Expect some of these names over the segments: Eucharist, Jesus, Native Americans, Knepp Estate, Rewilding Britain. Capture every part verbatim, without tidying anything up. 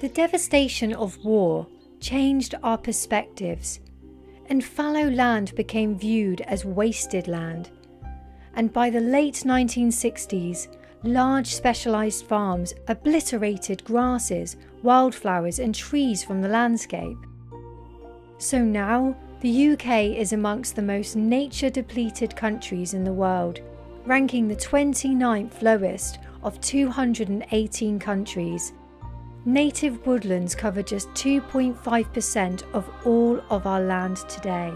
The devastation of war changed our perspectives, and fallow land became viewed as wasted land, and by the late nineteen sixties, large specialised farms obliterated grasses, wildflowers and trees from the landscape. So now, the U K is amongst the most nature-depleted countries in the world, ranking the twenty-ninth lowest of two hundred eighteen countries. Native woodlands cover just two point five percent of all of our land today.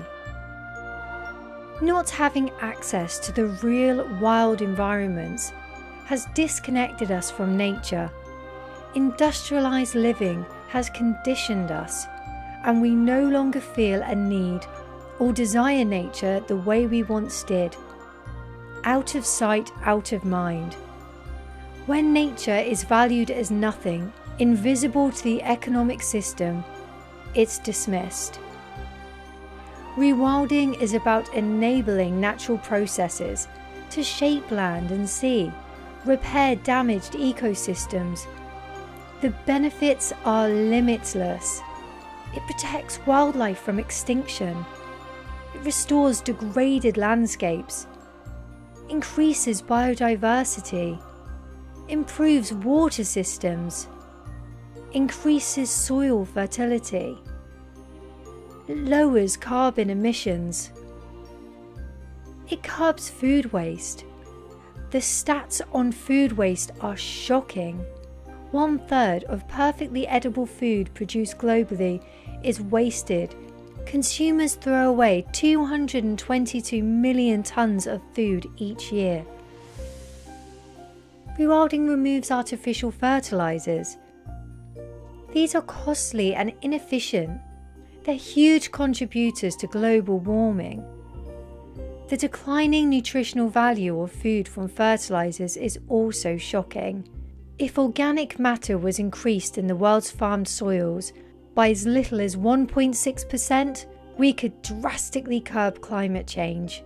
Not having access to the real wild environments has disconnected us from nature. Industrialised living has conditioned us, and we no longer feel a need or desire nature the way we once did. Out of sight, out of mind. When nature is valued as nothing, invisible to the economic system, it's dismissed. Rewilding is about enabling natural processes to shape land and sea, repair damaged ecosystems. The benefits are limitless. It protects wildlife from extinction. It restores degraded landscapes, increases biodiversity, improves water systems, increases soil fertility, lowers carbon emissions. It curbs food waste. The stats on food waste are shocking. One third of perfectly edible food produced globally is wasted. Consumers throw away two hundred twenty-two million tonnes of food each year. Rewilding removes artificial fertilisers. These are costly and inefficient. They're huge contributors to global warming. The declining nutritional value of food from fertilisers is also shocking. If organic matter was increased in the world's farmed soils by as little as one point six percent, we could drastically curb climate change.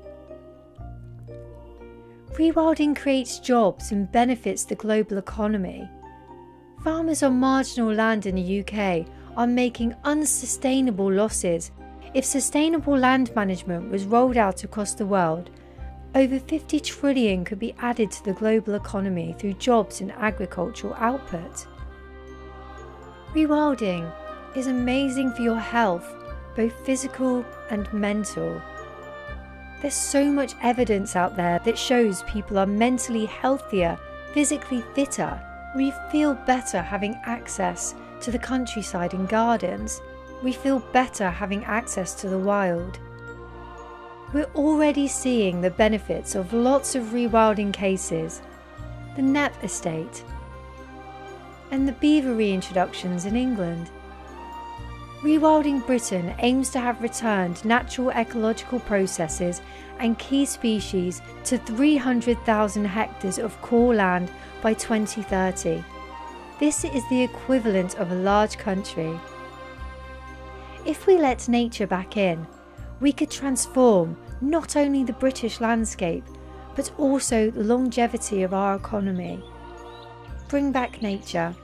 Rewilding creates jobs and benefits the global economy. Farmers on marginal land in the U K are making unsustainable losses. If sustainable land management was rolled out across the world, over fifty trillion could be added to the global economy through jobs and agricultural output. Rewilding is amazing for your health, both physical and mental. There's so much evidence out there that shows people are mentally healthier, physically fitter. We feel better having access to the countryside and gardens. We feel better having access to the wild. We're already seeing the benefits of lots of rewilding cases, the Knepp Estate, and the beaver reintroductions in England. Rewilding Britain aims to have returned natural ecological processes and key species to three hundred thousand hectares of core land by twenty thirty. This is the equivalent of a large country. If we let nature back in, we could transform not only the British landscape, but also the longevity of our economy. Bring back nature.